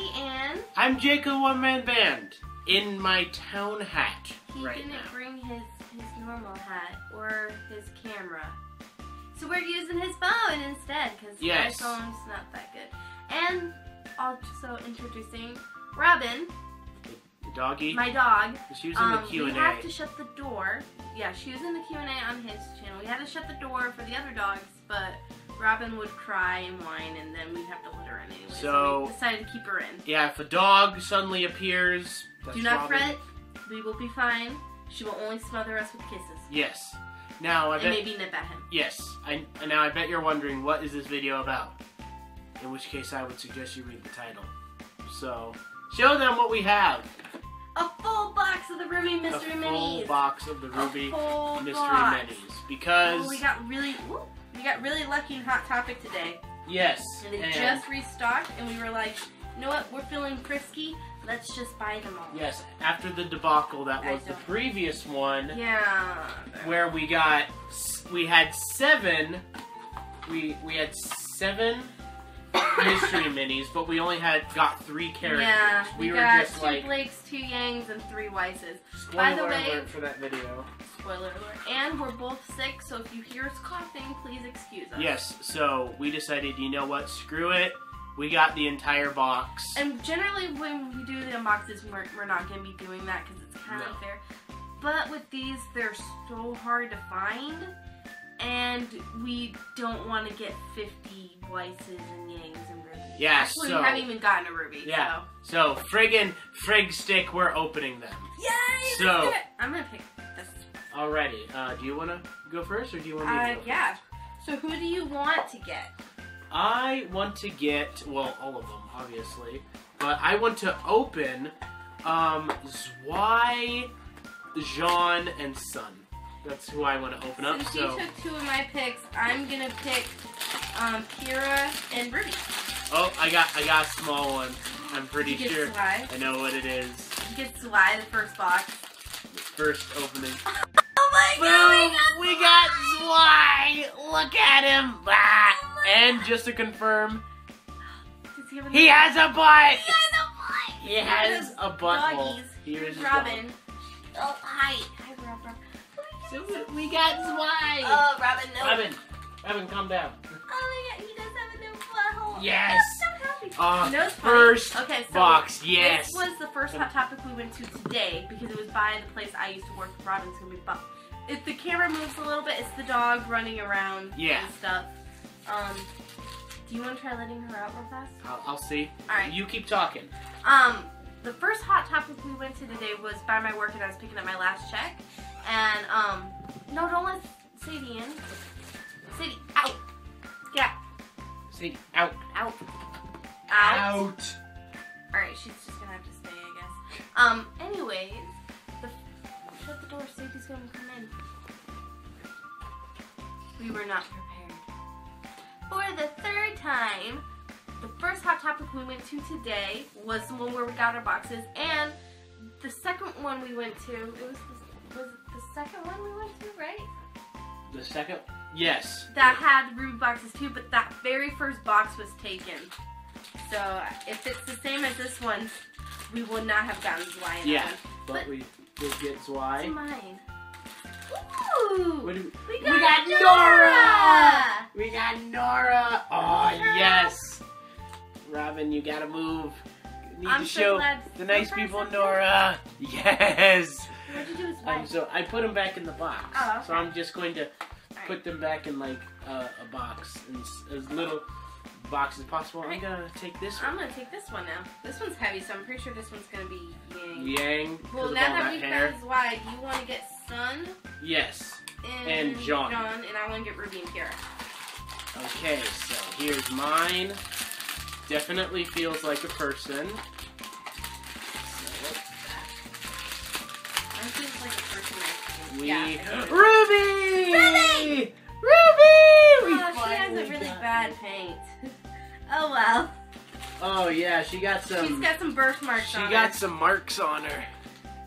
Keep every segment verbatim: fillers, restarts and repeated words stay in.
Lindsay Ann. I'm Jake, a one-man band, in my town hat he right now. He didn't bring his, his normal hat or his camera. So we're using his phone instead, because yes. our phone's not that good. And also introducing Robin. The doggy? My dog. She was in um, the Q and A. We have to shut the door. Yeah, she was in the Q and A on his channel. We had to shut the door for the other dogs, but Robin would cry and whine, and then we'd have to let her in anyway. So, so we decided to keep her in. Yeah, if a dog suddenly appears, that's do not Robin. Fret. We will be fine. She will only smother us with kisses. Yes. Now I and bet, maybe nip at him. Yes. I, and now I bet you're wondering, what is this video about? In which case, I would suggest you read the title. So, show them what we have. A full box of the Ruby Mystery Minis. A full Minis. box of the Ruby Mystery box. Minis. Because oh, we got really, whoop, we got really lucky in Hot Topic today. Yes. And they and just restocked, and we were like, you know what? We're feeling frisky. Let's just buy them all. Yes, after the debacle that was the previous one. Yeah. Where we got, we had seven, we we had seven mystery minis, but we only had got three characters. Yeah, we, we were got just two like, Blakes, two Yangs, and three Weisses. By the way, alert for that video. Spoiler alert. And we're both sick, so if you hear us coughing, please excuse us. Yes, so we decided, you know what, screw it. We got the entire box. And generally when we do the unboxes, we're, we're not going to be doing that because it's kind of unfair. But with these, they're so hard to find. And we don't want to get fifty Weisses and Yangs and Rubies. Yeah, Actually, so, we haven't even gotten a Ruby. Yeah. So, so friggin' frig stick, we're opening them. Yay! So, I'm going to pick this. Alrighty. Uh, do you want to go first or do you want me to uh, go yeah. first? Yeah. So who do you want to get? I want to get, well, all of them, obviously, but I want to open um, Zwei, Jaune, and Sun. That's who I want to open up. Since so you took two of my picks, I'm going to pick um, Pyrrha and Ruby. Oh, I got I got a small one. I'm pretty you sure. Zwei. I know what it is. You get Zwei, the first box. The first opening. Oh my Boom! God, we got Zwei! Look at him! Bah! And just to confirm, he, he has a butt! He has a butt! He has a butthole. Here's Robin. Butt. Oh, hi. Hi, Robin. So we got Zwei! Oh, Robin, no. Robin, Robin, calm down. Oh my god, he does have a new butthole. Yes! I'm so happy. Uh, no, first okay, so box, yes. This was the first Hot Topic we went to today because it was by the place I used to work with. Robin's gonna be butt. If the camera moves a little bit, it's the dog running around yeah. and stuff. Um, do you want to try letting her out real fast? I'll, I'll see. All right. You keep talking. Um, the first Hot Topic we went to today was by my work, and I was picking up my last check. And, um, no, don't let Sadie in. Sadie, out. Get out. Sadie, out. Out. Out. Out. All right, she's just going to have to stay, I guess. Um, anyways, the, shut the door. Sadie's going to come in. We were not prepared. For the third time, the first Hot Topic we went to today was the one where we got our boxes, and the second one we went to, it was the, was it the second one we went to, right? The second? Yes. That had Ruby boxes too, but that very first box was taken. So if it's the same as this one, we will not have gotten Zwei in yeah, that one. But, but we did get Zwei. It's mine. Ooh! What do we, we got, we got Nora! Nora! We got Nora! Oh yes! Robin, you gotta move. You need I'm to so show glad. the nice Surprise people, Nora. Good. Yes! What'd you do with um, so I put them back in the box. Oh, okay. So I'm just going to right. put them back in like uh, a box, in as little box as possible. Right. I'm gonna take this one. I'm gonna take this one now. This one's heavy, so I'm pretty sure this one's gonna be Yang. Yang. Well, now that we found Zwei, do you want to get Sun? Yes. And, and Jaune. Jaune, and I want to get Ruby and Pyrrha. Okay, so here's mine. Definitely feels like a person. So what's that? I feels like a person. We yeah, Ruby! Ruby! Ruby! We oh, she has a really bad paint. Oh well. Oh yeah, she got some. She's got some birthmarks on her. She got some marks on her,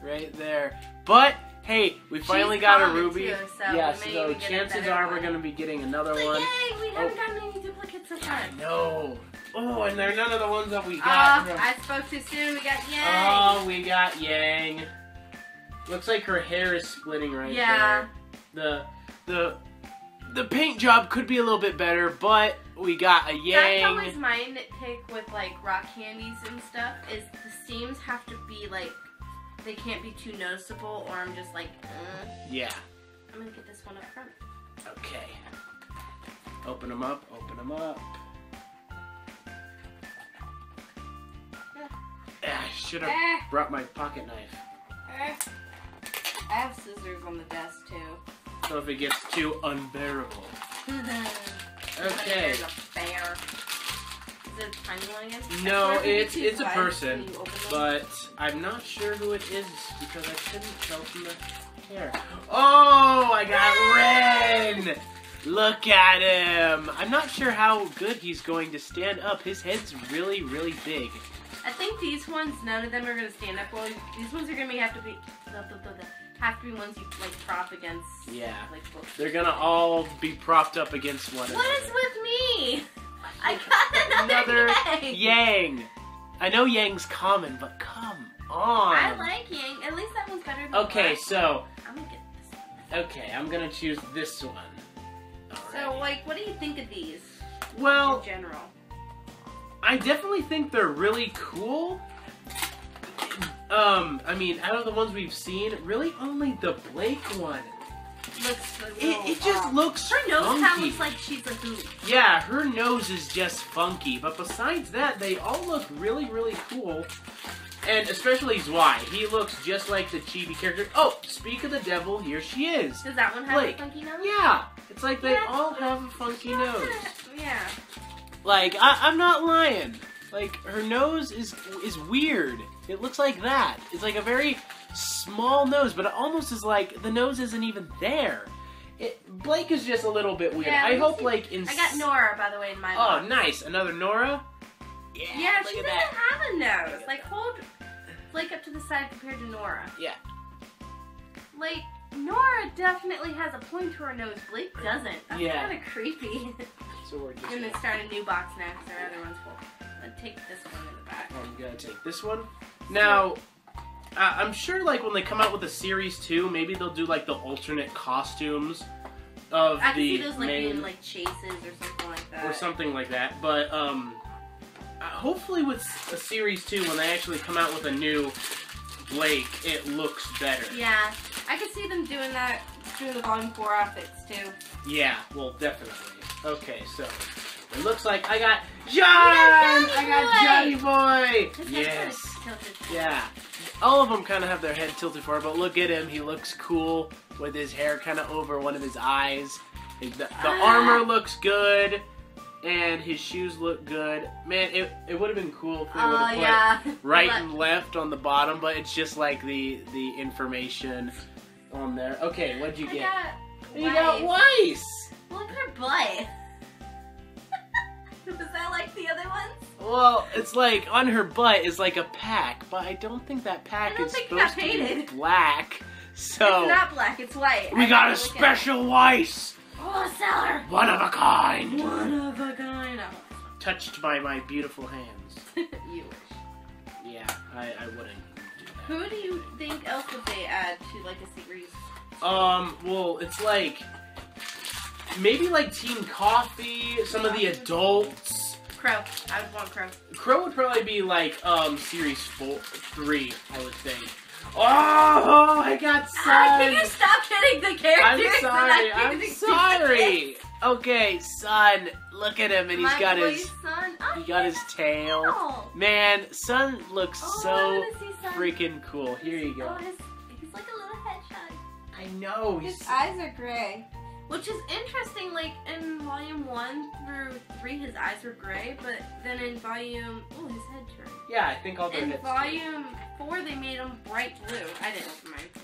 right there. But. Hey, we finally She's got a Ruby. Too, so yeah, so chances are one. we're going to be getting another but one. Yay, we haven't oh. gotten any duplicates so far. I know. Oh, and they're none of the ones that we got. Oh, uh, I spoke too soon. We got Yang. Oh, we got Yang. Looks like her hair is splitting right yeah. there. The the the paint job could be a little bit better, but we got a Yang. That's always my nitpick with like rock candies and stuff. Is the seams have to be like they can't be too noticeable, or I'm just like. Uh. Yeah. I'm gonna get this one up front. Okay. Open them up. Open them up. I should have eh. brought my pocket knife. Eh. I have scissors on the desk too. So if it gets too unbearable. Okay. Is it a tiny one again? No, it's it's a person, but I'm not sure who it is because I couldn't tell from the hair. Oh, I got Ren! Look at him! I'm not sure how good he's going to stand up. His head's really, really big. I think these ones, none of them are gonna stand up. Well, these ones are gonna be, have to be have to be ones you like prop against. Yeah. Like, they're gonna all be propped up against one another. What is with me? I got another, another Yang. Yang. I know Yang's common, but come on. I like Yang. At least that one's better than okay, black. So. I'm gonna get this one. Okay, I'm gonna choose this one. Alrighty. So, like, what do you think of these? Well. In general. I definitely think they're really cool. Um, I mean, out of the ones we've seen, really only the Blake one. Looks like it, it just off. Looks her nose funky. Kind of looks like she's a hoop. Yeah, her nose is just funky. But besides that, they all look really, really cool. And especially Zwei. He looks just like the chibi character. Oh, speak of the devil, here she is. Does that one have Blake. A funky nose? Yeah, it's like they yeah, all have a funky yeah, nose. Yeah. Like, I, I'm not lying. Like, her nose is is weird. It looks like that. It's like a very small nose, but it almost is like the nose isn't even there. It, Blake is just a little bit weird. Yeah, I hope, see. Like, in... I got Nora, by the way, in my box. Oh, nice. Another Nora? Yeah, yeah look she at doesn't that. Have a nose. Like, hold Blake up to the side compared to Nora. Yeah. Like, Nora definitely has a point to her nose. Blake doesn't. That's yeah. kind of creepy. So I'm gonna start a new box now because our other one's full. I'm gonna take this one in the back. I'm gonna take this one. Now, uh, I'm sure like when they come out with a series two, maybe they'll do like the alternate costumes of I the can see those, like, main, in, like chases or something like that. Or something like that. But um, uh, hopefully with a series two, when they actually come out with a new Blake, it looks better. Yeah, I could see them doing that through the volume four outfits too. Yeah, well, definitely. Okay, so it looks like I got John! I got Johnny Boy! Yes. Yeah. All of them kind of have their head tilted forward, but look at him. He looks cool with his hair kind of over one of his eyes. The, the ah. armor looks good, and his shoes look good. Man, it, it would have been cool if they would have put yeah. right and left on the bottom, but it's just like the, the information on there. Okay, what'd you I get? Got you Weiss. got Weiss! Look at her butt. Was that like the other ones? Well, it's like on her butt is like a pack, but I don't think that pack is supposed to be black. So it's not black, it's white. We I got a special Weiss. Oh, sell her. One of a kind. One of a kind. Touched by my beautiful hands. You wish. Yeah, I, I wouldn't. Do that. Who do you think else would they add to like a series? Um, well, it's like. Maybe like Team Coffee, some of the adults. Qrow. I would want Qrow. Qrow would probably be like um series four, three, I would think. Oh, I got Sun. Uh, can you stop hitting the characters? I'm sorry. I'm sorry. Okay, Sun. Look at him, and he's My got his. Son. Oh, he got his tail. tail. Man, Sun looks oh, so Sun. freaking cool. Here you go. Oh, his, he's like a little hedgehog. I know. His he's... eyes are gray. Which is interesting, like, in volume one through three, his eyes were gray, but then in volume, oh, his head turned. Yeah, I think all the In volume too. four, they made him bright blue. I didn't open mine.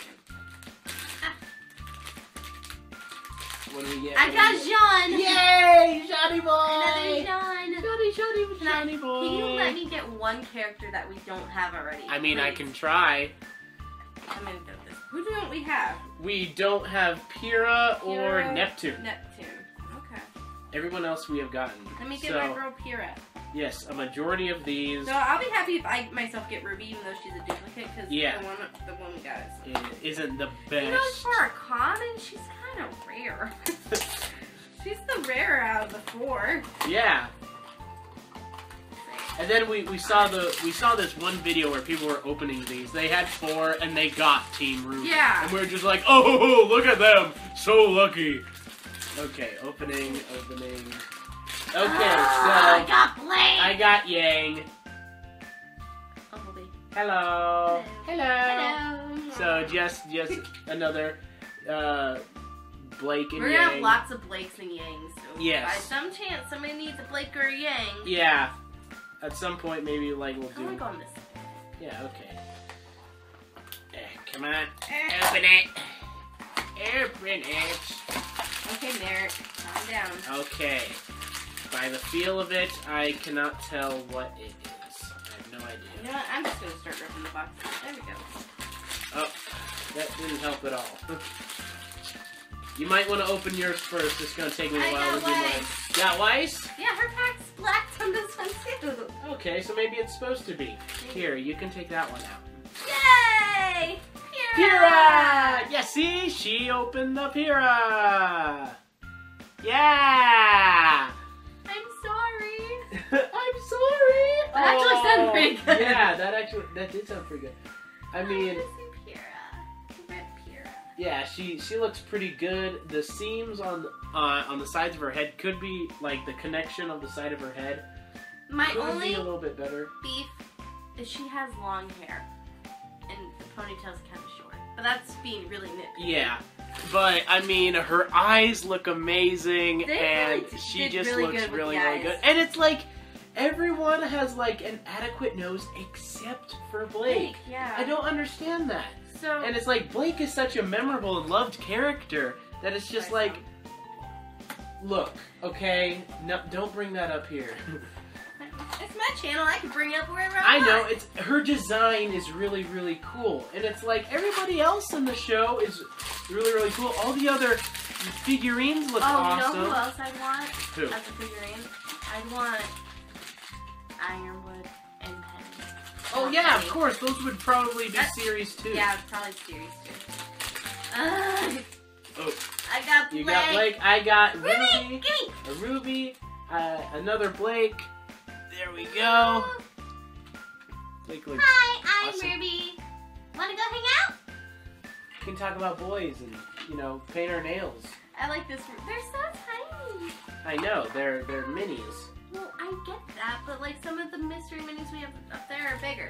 Ah. What do we get? I got Jaune! Yay! Johnny boy! Another Jaune! Johnny, Johnny, Johnny boy! Can you let me get one character that we don't have already? I mean, please? I can try. I'm gonna do this. Who don't we have? We don't have Pyrrha or Pyrrha, Neptune. Neptune. Okay. Everyone else we have gotten. Let me get so, my girl Pyrrha. Yes, a majority of these. So I'll be happy if I myself get Ruby, even though she's a duplicate, because yeah. the one the one we got is it isn't the best. You know, for a common, she's kind of rare. She's the rarer out of the four. Yeah. And then we, we saw the we saw this one video where people were opening these. They had four and they got Team Ruby. Yeah. And we were just like, oh, look at them, so lucky. Okay, opening, opening. Okay, oh, so I got Blake. I got Yang. Hello. Hello. Hello. Hello. So just just another uh, Blake and Yang. We're gonna have lots of Blakes and Yangs. So yes. By some chance, somebody needs a Blake or a Yang. Yeah. At some point, maybe, like, we'll do... I want to go on this. Yeah, okay. Eh, come on. Eh. Open it. Open it. Okay, Merrick. Calm down. Okay. By the feel of it, I cannot tell what it is. I have no idea. You know what? I'm just going to start ripping the box. There we go. Oh, that didn't help at all. You might want to open yours first. It's going to take me a I while to do mine. Got Weiss? Yeah, her pack's black on this one too. Okay, so maybe it's supposed to be. Here, you can take that one out. Yay! Pyrrha! Pyrrha! Yeah, see? She opened the Pyrrha! Yeah! I'm sorry. I'm sorry! That oh, actually sounded pretty good. Yeah, that actually, that did sound pretty good. I mean... Yeah, she she looks pretty good. The seams on uh, on the sides of her head could be like the connection of the side of her head. My could only be a little bit better. Beef is she has long hair, and the ponytail's kind of short. But that's being really nitpicky. Yeah, but I mean her eyes look amazing, they and really she just really looks good really really good. And it's like. Everyone has like an adequate nose except for Blake. Blake yeah. I don't understand that. So and it's like Blake is such a memorable and loved character that it's just like, look, okay, no, don't bring that up here. It's my channel. I can bring it up wherever I want. I know. It's her design is really really cool, and it's like everybody else in the show is really really cool. All the other figurines look oh, awesome. Oh, you know who else I want? Who? As a figurine, I want. Ironwood and Penny. Oh yeah, Penny. Of course. Those would probably be That's, series two. Yeah, probably series two. Ugh. Oh. I got Blake. You got Blake. I got Ruby. Ruby. Gimme. A Ruby. Uh, another Blake. There we go. Blake looks Hi, I'm awesome. Ruby. Wanna go hang out? We can talk about boys and you know paint our nails. I like this. They're so tiny. I know. They're they're minis. Well, I get that, but like some of the mystery minis we have up there are bigger.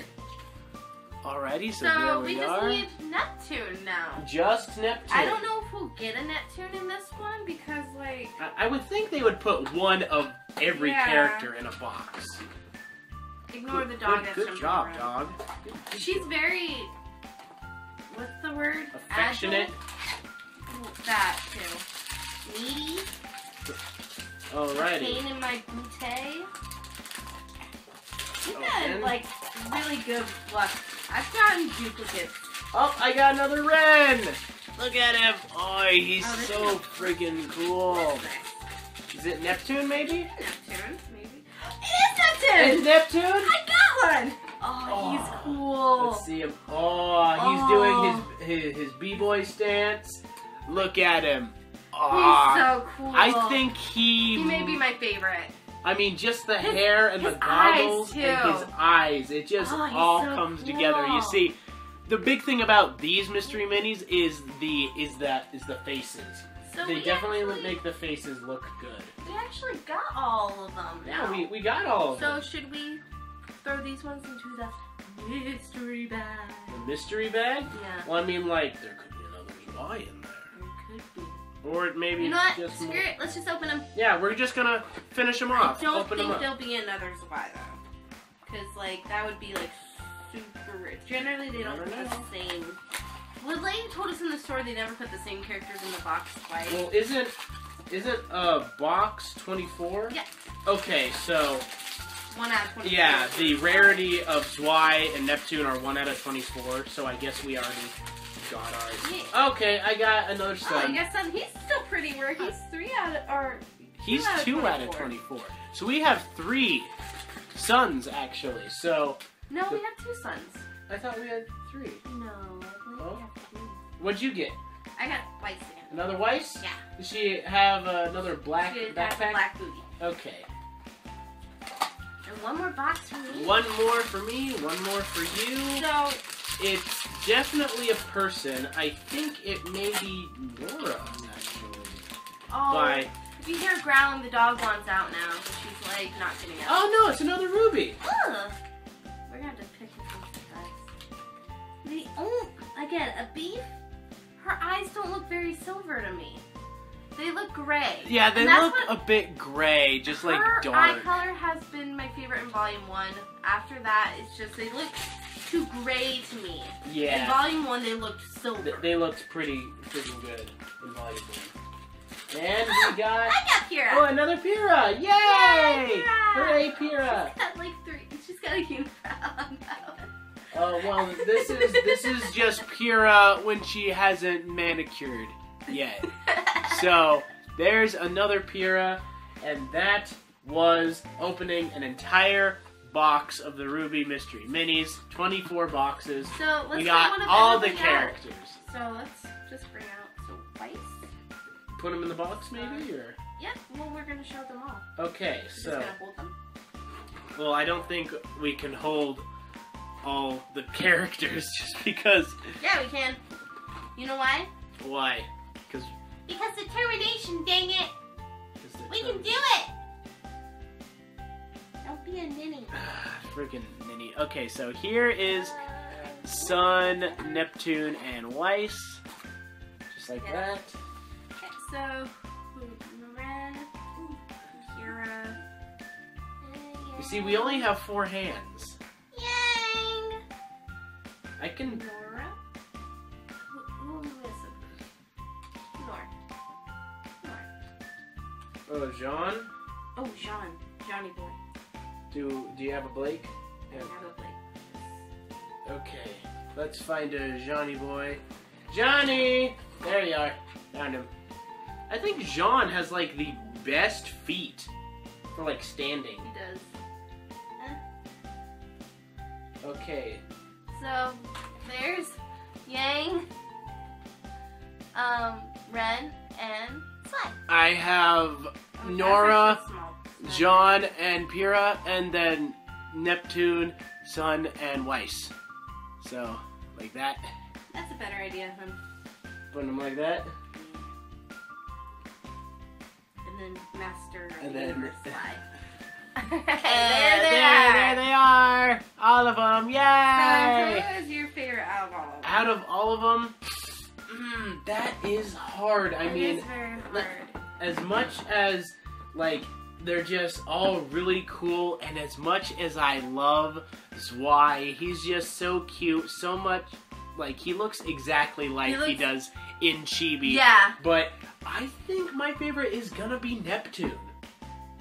Alrighty, so, so there we, we are. So we just need Neptune now. Just Neptune. I don't know if we'll get a Neptune in this one because like... I, I would think they would put one of every yeah. character in a box. Ignore good, the dog. Good, good job, around. dog. Good, good She's job. very... What's the word? Affectionate. Agile? That too. Needy. Alrighty. Pain in my bootay. You've got like really good luck. I've gotten duplicates. Oh, I got another Ren. Look at him. Oh, he's oh, so freaking cool. Nice. Is it Neptune maybe? Neptune maybe. It is Neptune. It's Neptune. I got one. Oh, oh, he's cool. Let's see him. Oh, he's oh. doing his his, his b-boy stance. Look at him. He's so cool. I think he... He may be my favorite. I mean, just the his, hair and the goggles and his eyes. It just oh, all so comes cool. together. You see, the big thing about these mystery minis is the is that is the faces. So they definitely actually, make the faces look good. We actually got all of them now. Yeah, we, we got all of so them. So should we throw these ones into the mystery bag? The mystery bag? Yeah. Well, I mean, like, there could be another Zwei in there. There could be. Or maybe you know what? Just Screw more... it. Let's just open them. Yeah, we're just gonna finish them off. I don't open think there'll be another Zwei though, because like that would be like super rich. Generally, they don't put know. the same. Well, Lane told us in the store they never put the same characters in the box twice. Well, isn't isn't a uh, box twenty-four? Yeah. Okay, so. One out of twenty-four. Yeah, the rarity of Zwei and Neptune are one out of twenty-four. So I guess we already. God, yeah. Okay, I got another Sun. Oh, you got Sun. He's still pretty rare. He's three out of or. He's two out of, two out of twenty-four. So we have three sons, actually. So. No, the, we have two sons. I thought we had three. No, I believe oh. we have three. What'd you get? I got Weiss again. Another Weiss? Yeah. Does she have uh, another black she backpack? Black booty. Okay. And one more box for me. One more for me. One more for you. So it's definitely a person. I think it may be Nora, actually. Oh. By if you hear growling, the dog wants out now. So she's like not getting out. Oh no! It's another Ruby. Ugh. We're gonna have to pick it up, guys. The oh again a beef. Her eyes don't look very silver to me. They look gray. Yeah, they look a bit gray, just like dark. Her eye color has been my favorite in Volume one. After that, it's just they look too gray to me. Yeah. In Volume one, they looked silver. Th they looked pretty freaking good in Volume one. And we got... I got Pyrrha! Oh, another Pyrrha! Yay! Yay, Pyrrha! Hooray, Pyrrha! She's got like three. She's got a huge crown on that one. Oh, uh, well, this is, this is just Pyrrha when she hasn't manicured yet. So, there's another Pyrrha, and that was opening an entire box of the RWBY Mystery Minis, twenty-four boxes. So, let's we got all the characters. Out. So, let's just bring out some Weiss. Put them in the box, maybe? Uh, or? Yep, well, we're going to show them all. Okay, we're so... Just gonna hold them? Well, I don't think we can hold all the characters just because... Yeah, we can. You know why? Why? Because... Because determination, dang it! We can do it! Don't be a ninny. Freaking ninny. Okay, so here is Sun, Neptune, and Weiss. Just like yeah. that. Okay, so... Ren, Pyrrha... You see, we only have four hands. Yang! I can... Nora? Who is it? Oh, Jaune? Oh, Jaune. Johnny boy. Do do you have a Blake? Yeah. I have a Blake. Okay. Let's find a Johnny boy. Johnny! There you are. Found him. I think Jaune has, like, the best feet for, like, standing. He does. Huh? Okay. So, there's Yang, um, Ren, and... I have okay, Nora, Jaune, and Pyrrha, and then Neptune, Sun, and Weiss. So, like that. That's a better idea, huh? Putting them like that. And then Master and then Universe Zwei. There they are! There they are! All of them! Yay! So, who is your favorite out of all of them? Out of all of them? Mm, that is hard. I it mean, is very hard. As much as, like, they're just all really cool, and as much as I love Zwei, he's just so cute, so much, like, he looks exactly like he, looks... he does in Chibi. Yeah. But I think my favorite is gonna be Neptune.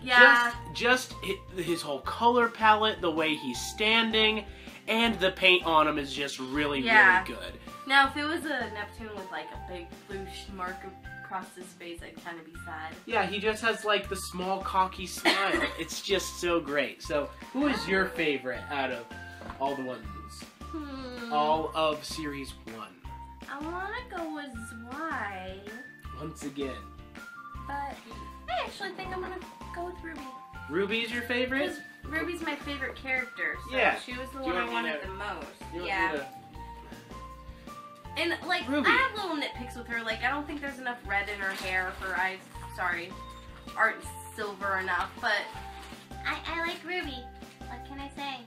Yeah. Just, just his whole color palette, the way he's standing, and the paint on him is just really, yeah. really good. Now, if it was a Neptune with, like, a big blue mark across his face, I'd kind of be sad. Yeah, he just has, like, the small, cocky smile. It's just so great. So, who is your favorite out of all the ones? Hmm. All of Series one. I want to go with Zwei. Once again. But I actually think I'm going to go with RWBY. RWBY's your favorite? RWBY's my favorite character, so yeah. she was the one I wanted the most. Yeah. And, like, RWBY. I have little nitpicks with her. Like, I don't think there's enough red in her hair. Her eyes, sorry, aren't silver enough. But I, I like RWBY. What can I say?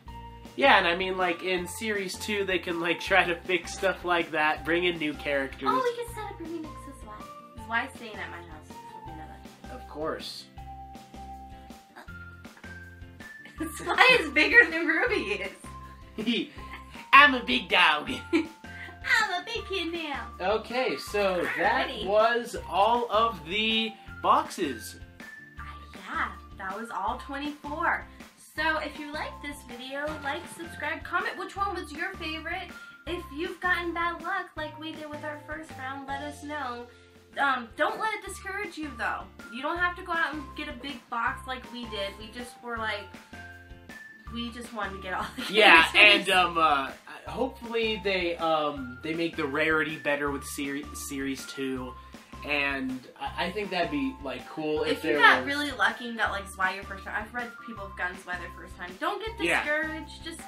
Yeah, and I mean, like, in Series two, they can, like, try to fix stuff like that. Bring in new characters. Oh, we can set up RWBY next to Zwei. Zwei's staying at my house. You know that. Of course. Zwei is bigger than RWBY is. I'm a big dog. I'm a big kid now. Okay, so that Alrighty. was all of the boxes. Yeah, that was all twenty-four. So if you like this video, like, subscribe, comment which one was your favorite. If you've gotten bad luck like we did with our first round, let us know. Um, don't let it discourage you though. You don't have to go out and get a big box like we did. We just were like, we just wanted to get all the Yeah, and um, uh, hopefully they um, they make the rarity better with series series two, and I, I think that'd be like cool if, if there was. If you got really lucky and got like Zwei your first time, I've read people have gotten Zwei their first time. Don't get discouraged. Yeah. Just